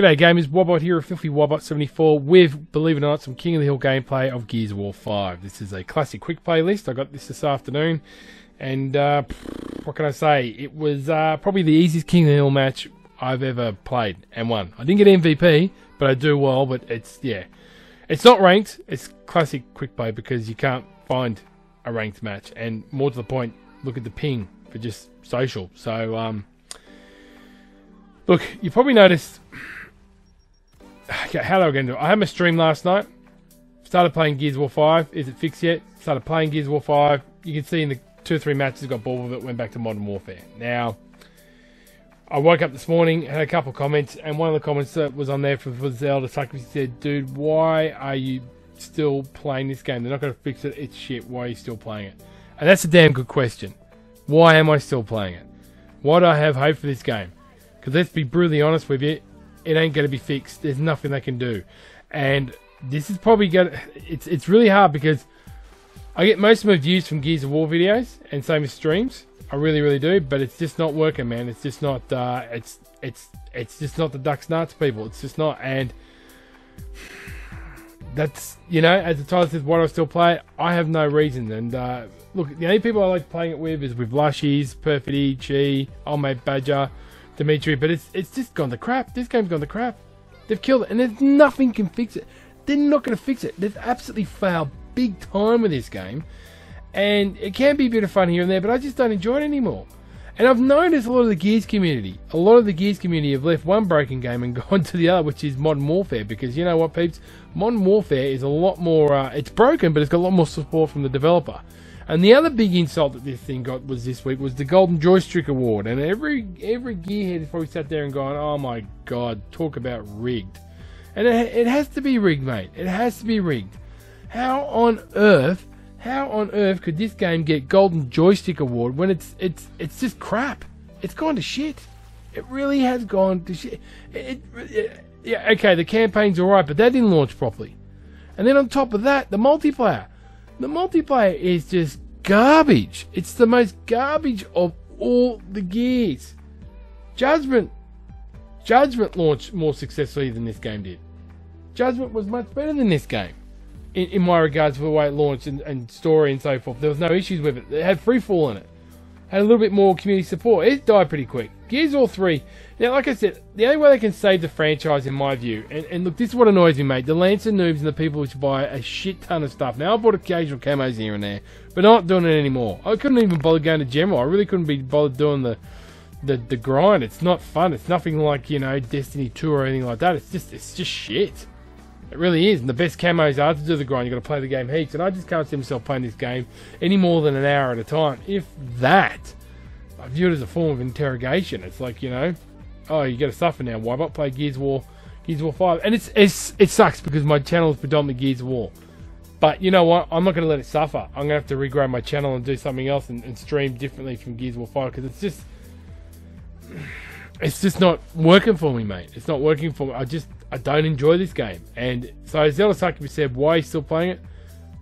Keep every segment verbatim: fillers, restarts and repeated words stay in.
G'day gamers, Wobbot here of Filthy Wobot seventy-four with, believe it or not, some King of the Hill gameplay of Gears of War five. This is a classic quick playlist. I got this this afternoon, and uh, what can I say? It was uh, probably the easiest King of the Hill match I've ever played and won. I didn't get M V P, but I do well, but it's, yeah. It's not ranked, it's classic quick play because you can't find a ranked match, and more to the point, look at the ping for just social. So, um, look, you probably noticed... Okay, how they were going to do it. I had my stream last night. Started playing Gears of War five. Is it fixed yet? Started playing Gears of War five. You can see in the two or three matches, got bored with it, went back to Modern Warfare. Now, I woke up this morning, had a couple of comments, and one of the comments that was on there for, for Zelda Psychic said, dude, why are you still playing this game? They're not going to fix it. It's shit. Why are you still playing it? And that's a damn good question. Why am I still playing it? Why do I have hope for this game? Because let's be brutally honest with you, it ain't going to be fixed. There's nothing they can do, and this is probably going to... It's it's really hard because I get most of my views from Gears of War videos and same as streams. I really really do, but it's just not working, man. It's just not. Uh, it's it's it's just not the ducks nuts people. It's just not, and that's, you know, as the title says, why do I still play it? I have no reason. And uh, look, the only people I like playing it with is with Lushies, Perfidy, Chi, old mate Badger, Dimitri, but it's it's just gone to crap. This game's gone to crap. They've killed it, and there's nothing can fix it. They're not going to fix it. They've absolutely failed big time with this game, and it can be a bit of fun here and there, but I just don't enjoy it anymore. And I've noticed a lot of the Gears community, a lot of the Gears community have left one broken game and gone to the other, which is Modern Warfare, because you know what, peeps? Modern Warfare is a lot more... Uh, it's broken, but it's got a lot more support from the developer. And the other big insult that this thing got was this week was the Golden Joystick Award, and every every gearhead has probably sat there and gone, oh my god, talk about rigged. And it, it has to be rigged, mate. It has to be rigged. How on earth, how on earth could this game get Golden Joystick Award when it's it's it's just crap? It's gone to shit. It really has gone to shit. It, it, it, yeah, okay, the campaign's alright, but that didn't launch properly. And then on top of that, the multiplayer. The multiplayer is just garbage. It's the most garbage of all the Gears. Judgment. Judgment launched more successfully than this game did. Judgment was much better than this game, in, in my regards for the way it launched and, and story and so forth. There was no issues with it. It had free fall in it. Had a little bit more community support. It died pretty quick. Gears of War three. Now, like I said, the only way they can save the franchise, in my view, and, and look, this is what annoys me, mate. The Lancer noobs and the people which buy a shit ton of stuff. Now, I bought occasional camos here and there, but I'm not doing it anymore. I couldn't even bother going to General. I really couldn't be bothered doing the, the, the grind. It's not fun. It's nothing like, you know, Destiny two or anything like that. It's just, it's just shit. It really is, and the best camos are to do the grind. You've got to play the game heaps, and I just can't see myself playing this game any more than an hour at a time. If that, I view it as a form of interrogation. It's like, you know, oh, you got to suffer now. Why not play Gears of War, Gears of War five? And it's, it's it sucks because my channel is predominantly Gears of War. But you know what? I'm not going to let it suffer. I'm going to have to regrow my channel and do something else and, and stream differently from Gears of War five because it's just... It's just not working for me, mate. It's not working for me. I just, I don't enjoy this game. And so Zelda Psychic said, why are you still playing it?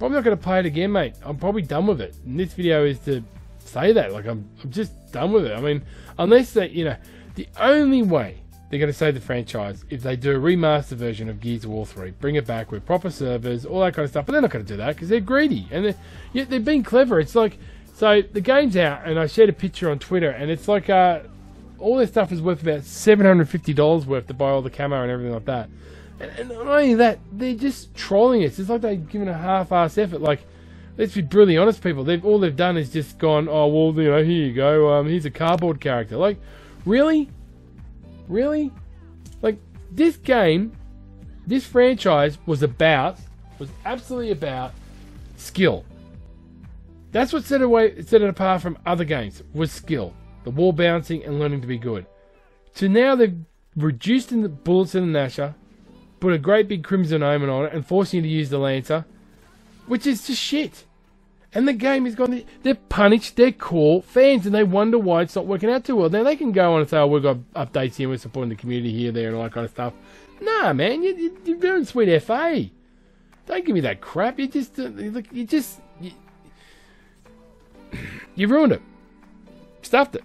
Probably not going to play it again, mate. I'm probably done with it. And this video is to say that. Like, I'm, I'm just done with it. I mean, unless they, you know, the only way they're going to save the franchise is they do a remaster version of Gears of War three. Bring it back with proper servers, all that kind of stuff. But they're not going to do that because they're greedy. And they're, yet they're being clever. It's like, so the game's out and I shared a picture on Twitter and it's like, uh... all this stuff is worth about seven hundred fifty dollars worth to buy all the camo and everything like that. And, and not only that, they're just trolling us. It's like they've given a half-ass effort. Like, let's be brutally honest, people. They've all they've done is just gone, oh, well, you know, here you go. Um, here's a cardboard character. Like, really? Really? Like, this game, this franchise was about, was absolutely about skill. That's what set, away, set it apart from other games, was skill. The wall bouncing and learning to be good. So now they've reduced in the bullets in the Nasher, put a great big Crimson Omen on it, and forcing you to use the Lancer, which is just shit. And the game is gone. They've punished their core fans, and they wonder why it's not working out too well. Now they can go on and say, oh, we've got updates here, we're supporting the community here, there, and all that kind of stuff. Nah, man, you, you, you're doing sweet F A. Don't give me that crap. You just, look, you just, you, you ruined it. Stuffed it.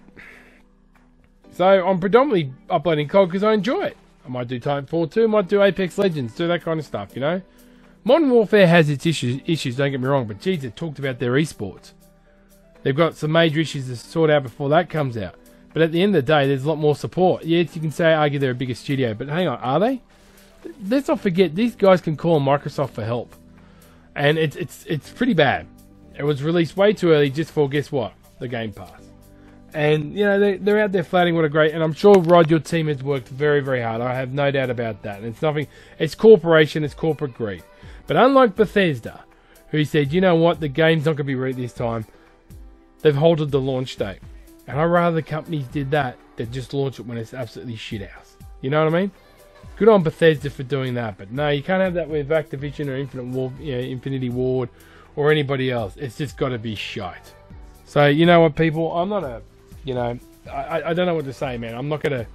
So I'm predominantly uploading C O G because I enjoy it. I might do Titanfall two, I might do Apex Legends, do that kind of stuff, you know? Modern Warfare has its issues, issues don't get me wrong, but geez, it talked about their esports. They've got some major issues to sort out before that comes out. But at the end of the day, there's a lot more support. Yes, you can say, argue they're a bigger studio, but hang on, are they? Let's not forget, these guys can call Microsoft for help. And it's, it's, it's pretty bad. It was released way too early just for, guess what? The Game Pass. And, you know, they, they're out there flouting what a great... And I'm sure, Rod, your team has worked very, very hard. I have no doubt about that. And it's nothing... It's corporation, it's corporate greed. But unlike Bethesda, who said, you know what, the game's not going to be right this time, they've halted the launch date. And I'd rather the companies did that than just launch it when it's absolutely shithouse. You know what I mean? Good on Bethesda for doing that. But no, you can't have that with Activision or Infinite War, you know, Infinity Ward or anybody else. It's just got to be shite. So, you know what, people? I'm not a... You know, I, I don't know what to say, man. I'm not going to...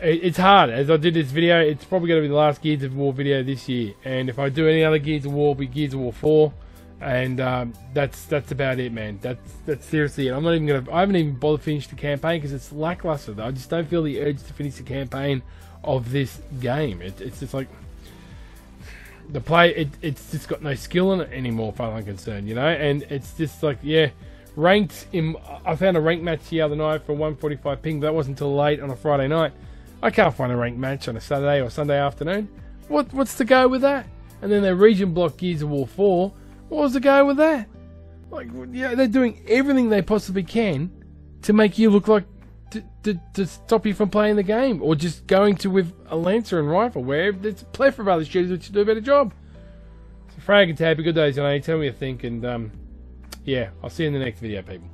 It's hard. As I did this video, it's probably going to be the last Gears of War video this year. And if I do any other Gears of War, it'll be Gears of War four. And um, that's that's about it, man. That's that's seriously it. I'm not even going to... I haven't even bothered to finish the campaign because it's lackluster. I just don't feel the urge to finish the campaign of this game. It, it's just like... The play, it, it's just got no skill in it anymore, far as I'm concerned, you know? And it's just like, yeah... Ranked in, I found a ranked match the other night for one forty-five ping, but that wasn't until late on a Friday night. I can't find a ranked match on a Saturday or Sunday afternoon. What What's the go with that? And then their region block Gears of War four. What was the go with that? Like, yeah, they're doing everything they possibly can to make you look like, to, to, to stop you from playing the game, or just going to with a Lancer and rifle, where there's a plethora of other shooters which do a better job. So, frag and tab, be good days, I know. Tell me what you think, and, um, yeah, I'll see you in the next video, people.